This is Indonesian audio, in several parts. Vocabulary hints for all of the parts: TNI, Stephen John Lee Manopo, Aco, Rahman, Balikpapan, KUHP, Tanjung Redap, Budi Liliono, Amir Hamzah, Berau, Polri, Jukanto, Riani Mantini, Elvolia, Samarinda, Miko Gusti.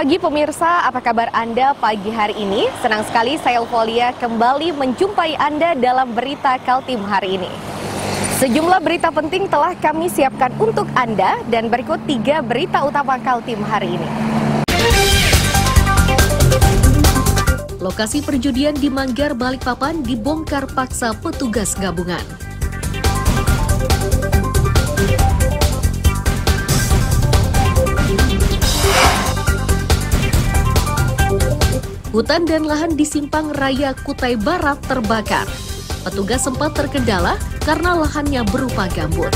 pagi pemirsa, apa kabar Anda pagi hari ini? Senang sekali saya Elvolia kembali menjumpai Anda dalam berita Kaltim hari ini. Sejumlah berita penting telah kami siapkan untuk Anda dan berikut 3 berita utama Kaltim hari ini. Lokasi perjudian di Manggar, Balikpapan dibongkar paksa petugas gabungan. Hutan dan lahan di Simpang Raya Kutai Barat terbakar. Petugas sempat terkendala karena lahannya berupa gambut.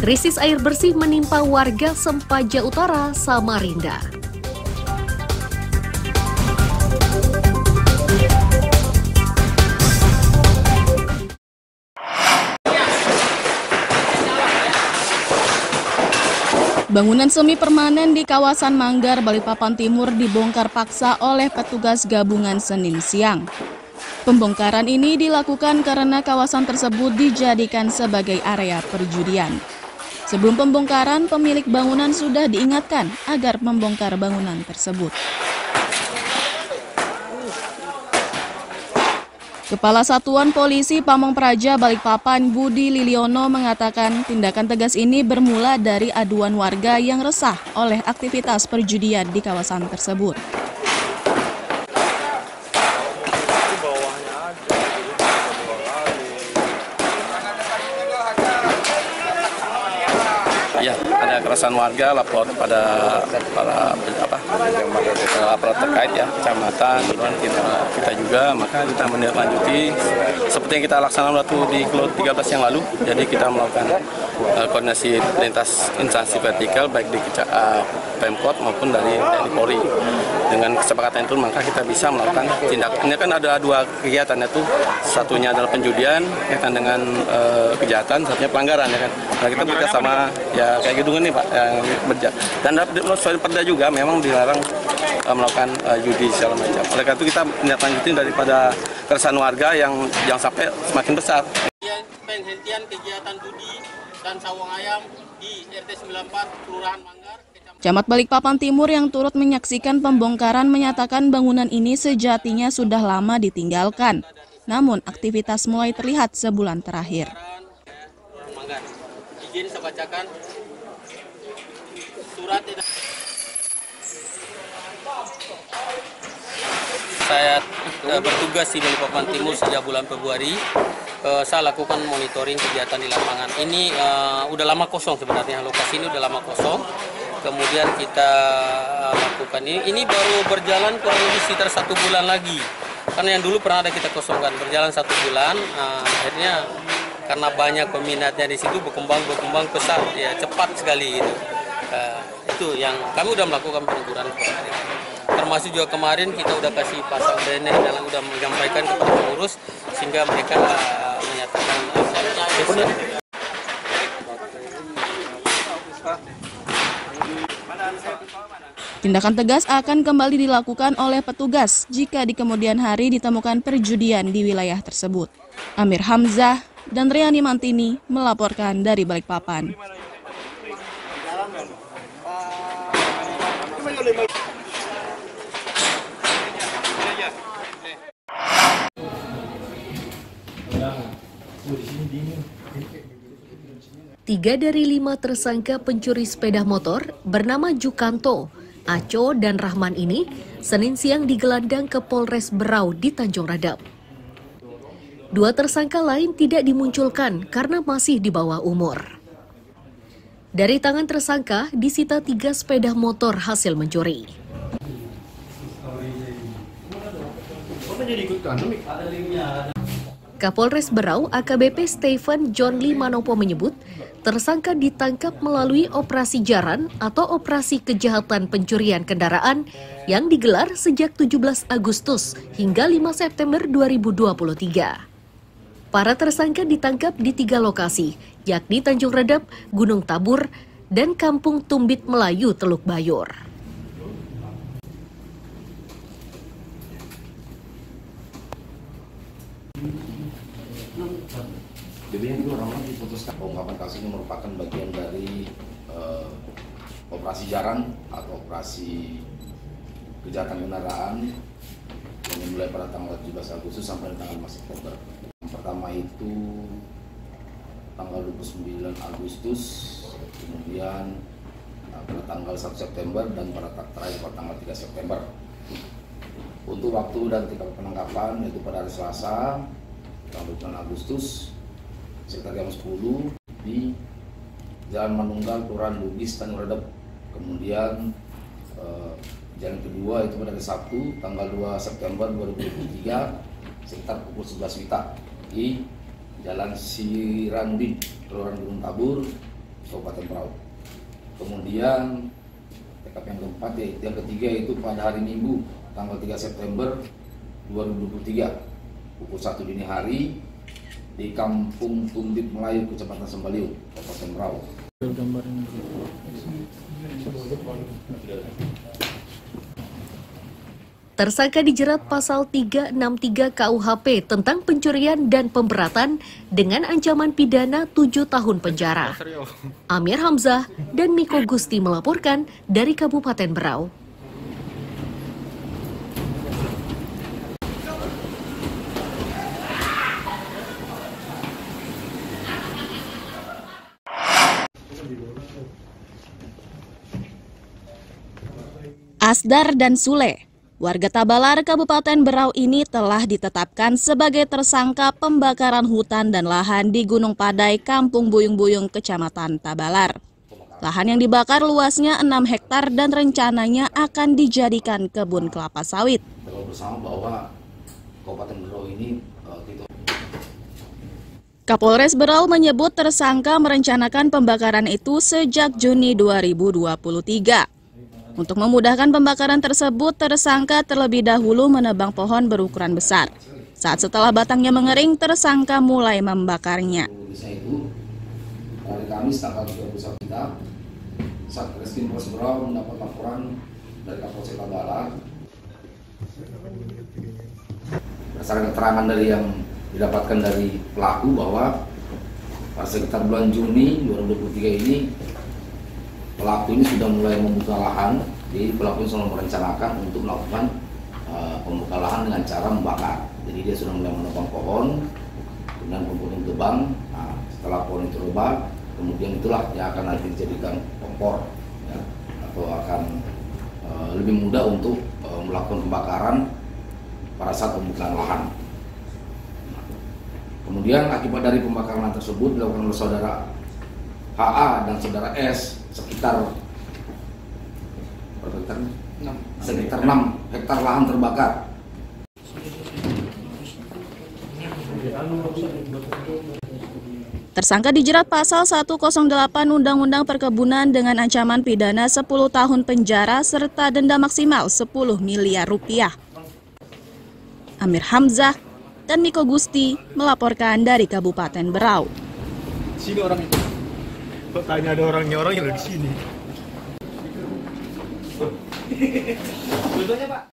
Krisis air bersih menimpa warga Sempaja Utara, Samarinda. Bangunan semi permanen di kawasan Manggar, Balikpapan Timur dibongkar paksa oleh petugas gabungan Senin siang. Pembongkaran ini dilakukan karena kawasan tersebut dijadikan sebagai area perjudian. Sebelum pembongkaran, pemilik bangunan sudah diingatkan agar membongkar bangunan tersebut. Kepala Satuan Polisi Pamong Praja Balikpapan Budi Liliono mengatakan tindakan tegas ini bermula dari aduan warga yang resah oleh aktivitas perjudian di kawasan tersebut. Ya, ada keresahan warga lapor kepada aparat terkait ya, kecamatan, kita juga, maka kita menindaklanjuti seperti yang kita laksanakan waktu di Klo 13 yang lalu. Jadi kita melakukan koordinasi lintas instansi vertikal baik di Pemkot maupun dari TNI Polri. Dengan kesepakatan itu maka kita bisa melakukan tindakan. Ini kan ada 2 kegiatan, yaitu satunya adalah penjudian ya kan, dengan kejahatan, satunya pelanggaran ya kan. Nah, kita bekerjasama ya kayak gedungan nih Pak yang berja. Dan soal perda juga memang dilarang melakukan judi segala macam. Oleh karena itu kita tindak lanjutin daripada keresahan warga yang sampai semakin besar. Penghentian kegiatan judi dan sawang ayam di RT 94 Kelurahan Manggar. Camat Balikpapan Timur yang turut menyaksikan pembongkaran menyatakan bangunan ini sejatinya sudah lama ditinggalkan. Namun aktivitas mulai terlihat sebulan terakhir. Izin saya bacakan surat. Saya bertugas di Balikpapan Timur sejak bulan Februari. Saya lakukan monitoring kegiatan di lapangan. Ini udah lama kosong sebenarnya, lokasi ini udah lama kosong. Kemudian kita lakukan ini baru berjalan kurang lebih sekitar 1 bulan lagi. Karena yang dulu pernah ada kita kosongkan, berjalan 1 bulan, akhirnya karena banyak peminatnya di situ berkembang besar, ya cepat sekali gitu. Itu yang kami udah melakukan peneguran kemarin. Termasuk juga kemarin kita udah kasih pasang bene dan udah menyampaikan kepada pengurus sehingga mereka menyatakan aset. Tindakan tegas akan kembali dilakukan oleh petugas jika di kemudian hari ditemukan perjudian di wilayah tersebut. Amir Hamzah dan Riani Mantini melaporkan dari Balikpapan. Tiga dari 5 tersangka pencuri sepeda motor bernama Jukanto, Aco, dan Rahman ini Senin siang digelandang ke Polres Berau di Tanjung Redap. 2 tersangka lain tidak dimunculkan karena masih di bawah umur. Dari tangan tersangka disita 3 sepeda motor hasil mencuri. Kapolres Berau AKBP Stephen John Lee Manopo menyebut tersangka ditangkap melalui operasi jaran atau operasi kejahatan pencurian kendaraan yang digelar sejak 17 Agustus hingga 5 September 2023. Para tersangka ditangkap di 3 lokasi, yakni Tanjung Redap, Gunung Tabur, dan Kampung Tumbit Melayu Teluk Bayur. Jadi itu Rahman diputuskan pengungkapan kasus ini merupakan bagian dari operasi jarang atau operasi kejahatan kendaraan yang dimulai pada tanggal 17 Agustus sampai tanggal 5 September. Yang pertama itu tanggal 29 Agustus, kemudian pada tanggal 1 September dan pada terakhir pada tanggal 3 September. Untuk waktu dan tingkat penangkapan yaitu pada hari Selasa tanggal 29 Agustus sekitar jam 10 di Jalan Manunggal, Kelurahan Bugis, Tanjung Redep. Kemudian jalan kedua itu pada hari Sabtu tanggal 2 September 2023 sekitar pukul 11 WITA di Jalan Siranding, Kelurahan Gunung Tabur, Kabupaten Perahu. Kemudian TKP yang keempat, yang ketiga itu pada hari Minggu tanggal 3 September 2023 pukul 1 dini hari di Kampung Tundip Melayu, Kecamatan Sembaliu, Kabupaten Merauke. Tersangka dijerat pasal 363 KUHP tentang pencurian dan pemberatan dengan ancaman pidana 7 tahun penjara. Amir Hamzah dan Miko Gusti melaporkan dari Kabupaten Merauke. Asdar dan Sule, warga Tabalar, Kabupaten Berau ini telah ditetapkan sebagai tersangka pembakaran hutan dan lahan di Gunung Padai, Kampung Buyung-Buyung, Kecamatan Tabalar. Lahan yang dibakar luasnya 6 hektar dan rencananya akan dijadikan kebun kelapa sawit. Kita bersama bahwa Kabupaten Berau ini Kapolres Berau menyebut tersangka merencanakan pembakaran itu sejak Juni 2023. Untuk memudahkan pembakaran tersebut, tersangka terlebih dahulu menebang pohon berukuran besar. Saat setelah batangnya mengering, tersangka mulai membakarnya. Hari Kamis tanggal 31 kita, Satreskrim Polres Berau mendapat laporan dari Kapolres Tabalar. Berdasarkan keterangan dari yang didapatkan dari pelaku bahwa pada sekitar bulan Juni 2023 ini, pelaku ini sudah mulai membuka lahan, jadi pelaku ini sudah merencanakan untuk melakukan pembuka lahan dengan cara membakar. Jadi dia sudah mulai menebang pohon, kemudian kemudian tebang. Nah, setelah pohon itu rebah, kemudian itulah yang akan nanti dijadikan kompor, ya, atau akan lebih mudah untuk melakukan pembakaran pada saat pembukaan lahan. Nah, kemudian akibat dari pembakaran tersebut dilakukan oleh saudara HA dan saudara S sekitar 6 hektar lahan terbakar. Tersangka dijerat pasal 108 Undang-Undang Perkebunan dengan ancaman pidana 10 tahun penjara serta denda maksimal 10 miliar rupiah. Amir Hamzah dan Miko Gusti melaporkan dari Kabupaten Berau. Sini orang itu. Tanya ada orang yang di sini. Pak.